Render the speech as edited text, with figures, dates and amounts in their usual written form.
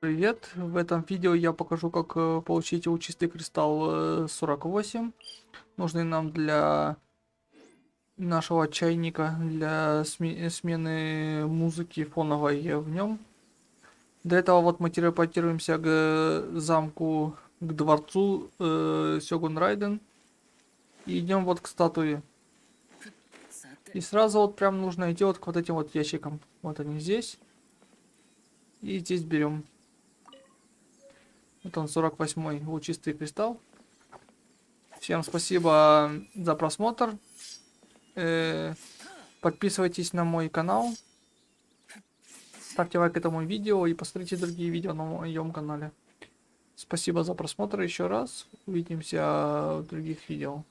Привет! В этом видео я покажу, как получить лучистый кристалл 48, нужный нам для нашего чайника, для смены музыки фоновой в нем. До этого вот мы телепортируемся к замку, к дворцу Сёгун Райден и идем вот к статуе. И сразу вот прям нужно идти вот к вот этим вот ящикам. Вот они здесь. И здесь берем. Вот он, 48-й лучистый кристалл. Всем спасибо за просмотр. Подписывайтесь на мой канал. Ставьте лайк этому видео и посмотрите другие видео на моем канале. Спасибо за просмотр еще раз. Увидимся в других видео.